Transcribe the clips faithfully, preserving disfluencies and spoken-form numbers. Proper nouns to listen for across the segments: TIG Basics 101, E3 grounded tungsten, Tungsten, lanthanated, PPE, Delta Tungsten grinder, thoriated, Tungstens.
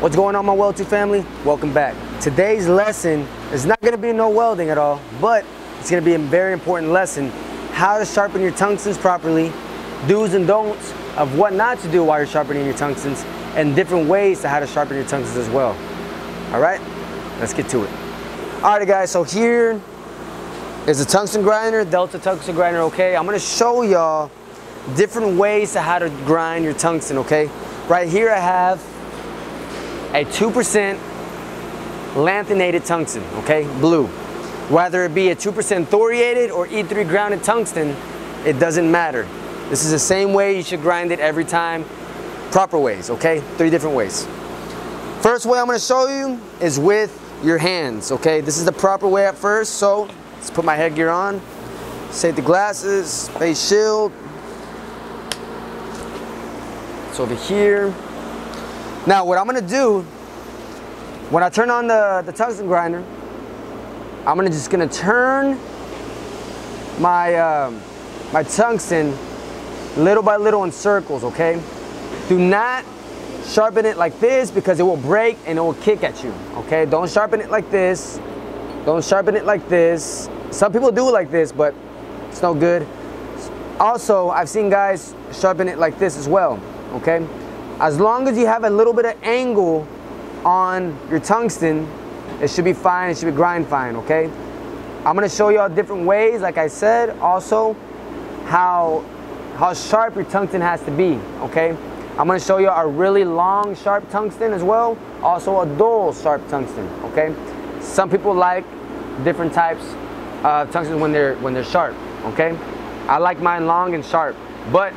What's going on, my Weld two family? Welcome back. Today's lesson is not gonna be no welding at all, but it's gonna be a very important lesson. How to sharpen your tungstens properly, do's and don'ts of what not to do while you're sharpening your tungstens, and different ways to how to sharpen your tungstens as well. All right, let's get to it. All right, guys, so here is a tungsten grinder, Delta Tungsten grinder, okay? I'm gonna show y'all different ways to how to grind your tungsten, okay? Right here I have a two percent lanthanated tungsten, okay, blue. Whether it be a two percent thoriated or E three grounded tungsten, it doesn't matter. This is the same way you should grind it every time, proper ways, okay? Three different ways. First way I'm gonna show you is with your hands, okay? This is the proper way at first, so let's put my headgear on, safety glasses, face shield. It's over here. Now what I'm gonna do, when I turn on the, the tungsten grinder, I'm gonna just gonna turn my, um, my tungsten little by little in circles, okay? Do not sharpen it like this because it will break and it will kick at you, okay? Don't sharpen it like this. Don't sharpen it like this. Some people do it like this, but it's no good. Also, I've seen guys sharpen it like this as well, okay? As long as you have a little bit of angle on your tungsten, it should be fine, it should be grind fine, okay? I'm gonna show y'all different ways, like I said, also how, how sharp your tungsten has to be, okay? I'm gonna show y'all a really long, sharp tungsten as well, also a dull, sharp tungsten, okay? Some people like different types of tungsten when they're, when they're sharp, okay? I like mine long and sharp, but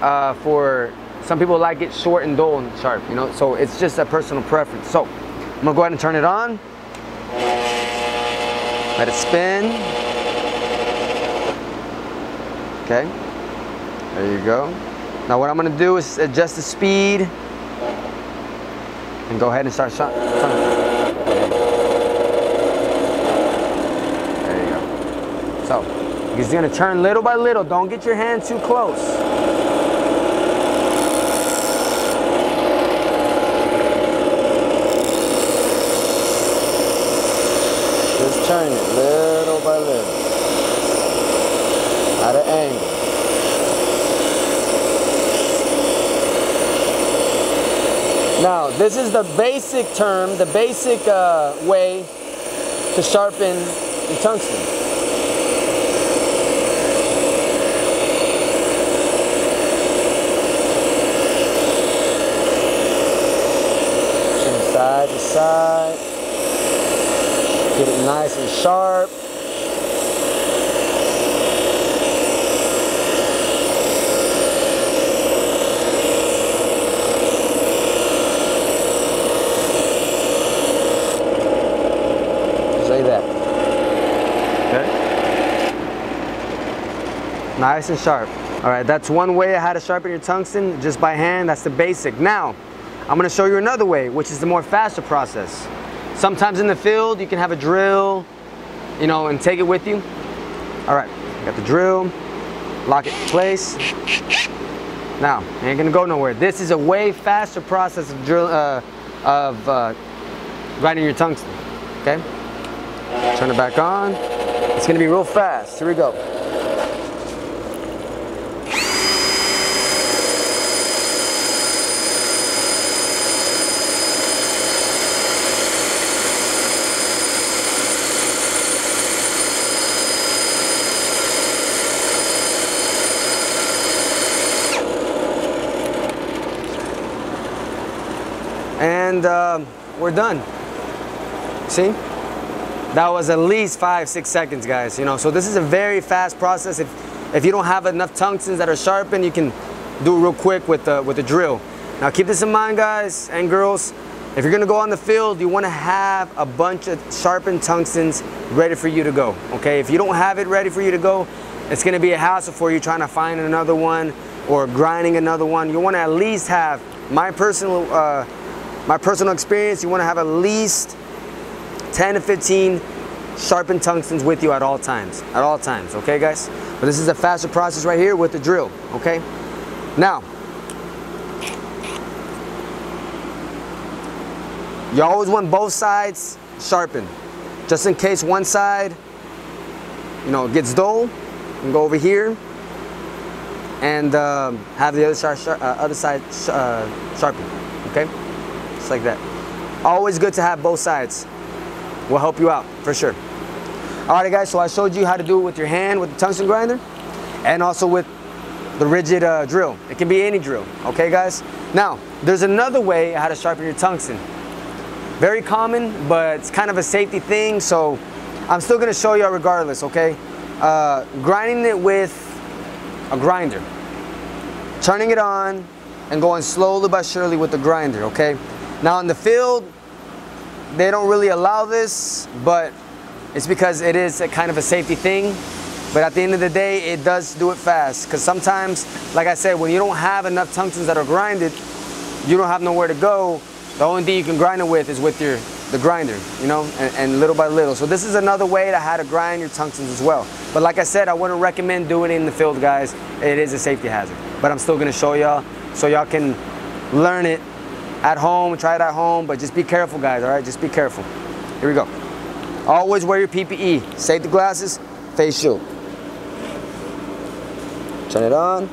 uh, for some people like it short and dull and sharp, you know, so it's just a personal preference. So I'm gonna go ahead and turn it on. Let it spin. Okay, there you go. Now what I'm gonna do is adjust the speed and go ahead and start shining. There you go. So you're gonna turn little by little. Don't get your hand too close. Turn it little by little, at an angle. Now, this is the basic term, the basic uh, way to sharpen the tungsten. Turn side to side. Get it nice and sharp. Say that. Okay. Nice and sharp. All right, that's one way how to sharpen your tungsten, just by hand. That's the basic. Now, I'm gonna show you another way, which is the more faster process. Sometimes in the field, you can have a drill, you know, and take it with you. All right, got the drill, lock it in place. Now, it ain't gonna go nowhere. This is a way faster process of, drill, uh, of uh, grinding your tungsten, okay? Turn it back on. It's gonna be real fast, here we go. And uh, we're done. See? That was at least five, six seconds, guys. You know, so this is a very fast process. If, if you don't have enough tungstens that are sharpened, you can do it real quick with the, with the drill. Now keep this in mind, guys and girls. If you're gonna go on the field, you wanna have a bunch of sharpened tungstens ready for you to go, okay? If you don't have it ready for you to go, it's gonna be a hassle for you trying to find another one or grinding another one. You wanna at least have, my personal, uh, My personal experience, you want to have at least ten to fifteen sharpened tungstens with you at all times. At all times, okay guys? But this is a faster process right here with the drill, okay? Now, You always want both sides sharpened, just in case one side, you know, gets dull. You can go over here and um, have the other side, uh, other side uh, sharpened. Okay, just like that. Always good to have both sides. Will help you out for sure. All right, guys. So I showed you how to do it with your hand with the tungsten grinder, and also with the rigid uh, drill. It can be any drill. Okay, guys. Now there's another way how to sharpen your tungsten. Very common, but it's kind of a safety thing, so I'm still gonna show you regardless, okay? Uh, grinding it with a grinder. Turning it on and going slowly but surely with the grinder, okay? Now in the field, they don't really allow this, but it's because it is a kind of a safety thing, but at the end of the day, it does do it fast, because sometimes, like I said, when you don't have enough tungstens that are grinded, you don't have nowhere to go. The only thing you can grind it with is with your the grinder, you know, and, and little by little. So this is another way to how to grind your tungstens as well. But like I said, I wouldn't recommend doing it in the field, guys. It is a safety hazard. But I'm still gonna show y'all so y'all can learn it at home, try it at home, but just be careful, guys, all right? Just be careful. Here we go. Always wear your P P E, safety glasses, face shield. Turn it on,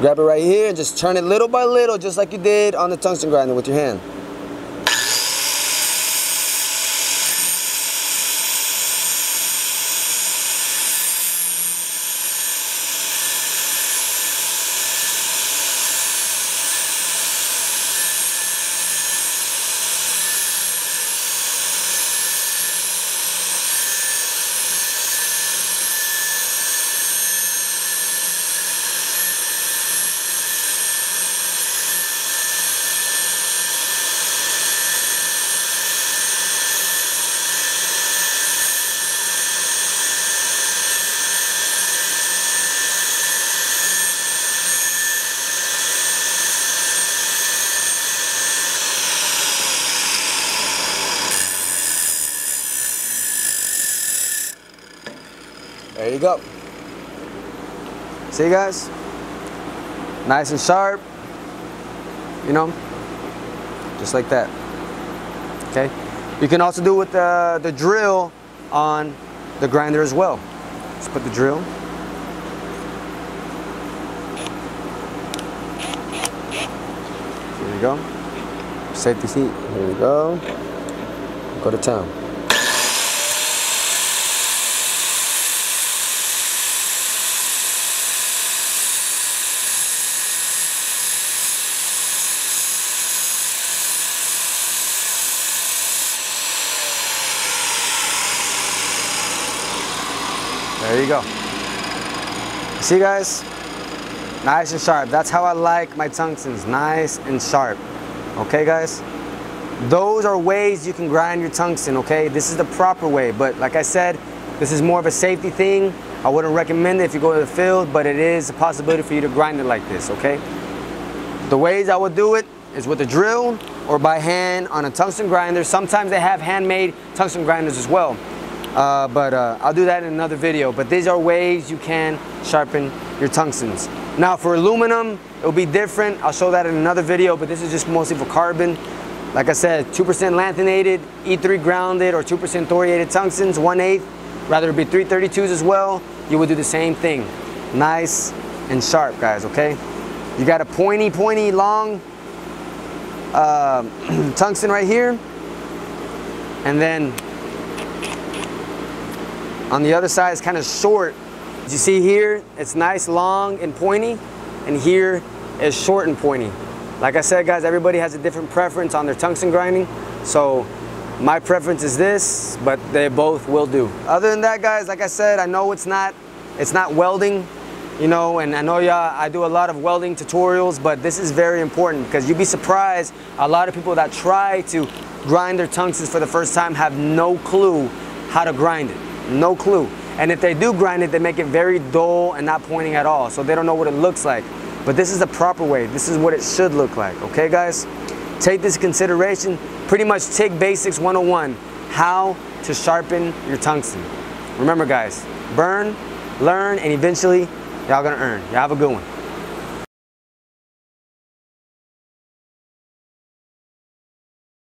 grab it right here, and just turn it little by little, just like you did on the tungsten grinder with your hand. There you go. See, guys? Nice and sharp, you know, just like that. Okay? You can also do with the, the drill on the grinder as well. Let's put the drill. Here we go. Safety seat. Here we go. Go to town. There you go. See, guys? Nice and sharp. That's how I like my tungstens, nice and sharp. Okay, guys? Those are ways you can grind your tungsten, okay? This is the proper way, but like I said, this is more of a safety thing. I wouldn't recommend it if you go to the field, but it is a possibility for you to grind it like this, okay? The ways I would do it is with a drill or by hand on a tungsten grinder. Sometimes they have handmade tungsten grinders as well. Uh, but uh, I'll do that in another video. But these are ways you can sharpen your tungstens. Now for aluminum, it'll be different. I'll show that in another video, but this is just mostly for carbon. Like I said, two percent lanthanated, E three grounded, or two percent thoriated tungstens, one eighth. Rather it be three thirty-twos as well. You would do the same thing. Nice and sharp, guys, okay? You got a pointy, pointy, long uh, tungsten right here. And then on the other side, it's kind of short. As you see here, it's nice, long, and pointy, and here is short and pointy. Like I said, guys, everybody has a different preference on their tungsten grinding, so my preference is this, but they both will do. Other than that, guys, like I said, I know it's not, it's not welding, you know, and I know y'all, I do a lot of welding tutorials, but this is very important because you'd be surprised, a lot of people that try to grind their tungstens for the first time have no clue how to grind it. No clue. And if they do grind it, they make it very dull and not pointing at all. So they don't know what it looks like. But this is the proper way. This is what it should look like. Okay, guys? Take this into consideration. Pretty much TIG Basics one oh one. How to sharpen your tungsten. Remember, guys, burn, learn, and eventually y'all gonna earn. Y'all have a good one.